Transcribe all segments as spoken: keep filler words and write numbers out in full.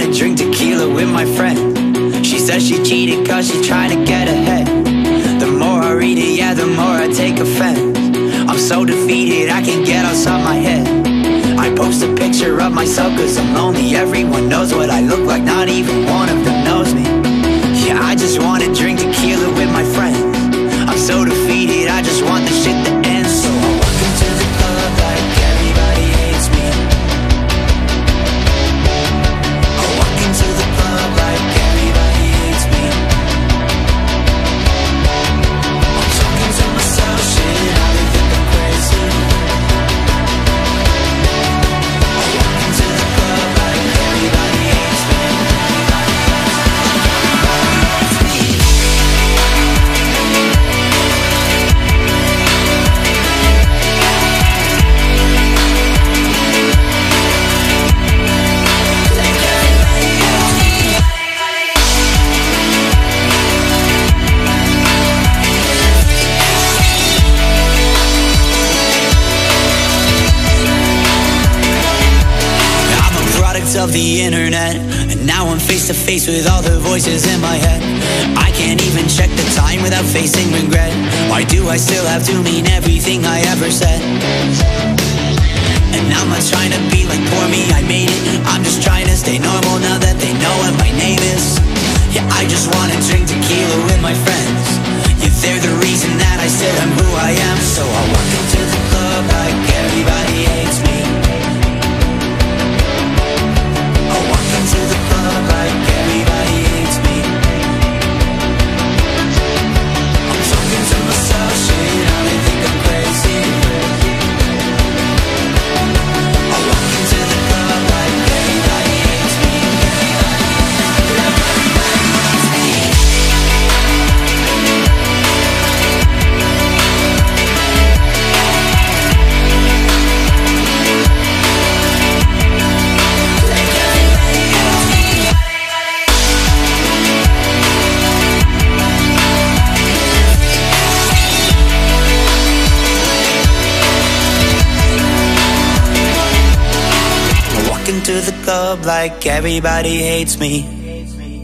wanna drink tequila with my friend. She says she cheated cause she tried to get ahead. The more I read it, yeah, the more I take offense. I'm so defeated, I can't get outside my head. I post a picture of myself cause I'm lonely. Everyone knows what I look like, not even one of them knows me. Yeah, I just wanna drink tequila with my friends. I'm so defeated, I just want the shit that ends. So I walk into the club like everybody hates me. I walk into the club like everybody hates me. I'm talking to myself, shit, I really think I'm crazy. I walk into the club like everybody hates me. Everybody hates me. Everybody hates me. Of the internet, and now I'm face to face with all the voices in my head. I can't even check the time without facing regret. Why do I still have to mean everything I ever said? And I'm not trying to be like poor me, I made it. I'm just trying to stay normal now that they know what my name is. Yeah, I just wanna drink tequila with my friends. Yeah, they're the reason that I said I'm who I am. So I walk into the club like everybody hates me. To the club like everybody hates me. I'm talking to myself, shit, I really think I'm crazy. I walk into the club like everybody hates me. Everybody hates me. Everybody hates me. To the club like everybody hates me.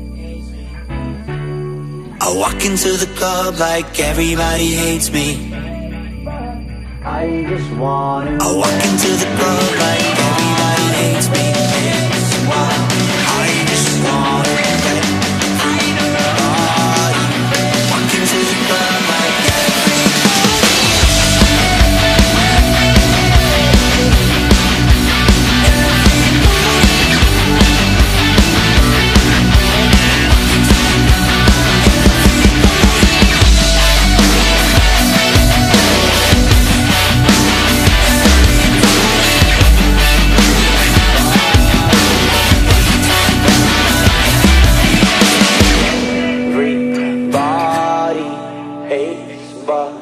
I walk into the club like everybody hates me. I just want to I walk into the club like everybody hates me. I just want to walk into the club like everybody hates me. Bye.